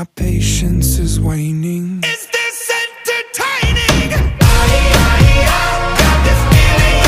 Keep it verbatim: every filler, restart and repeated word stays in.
my patience is waning.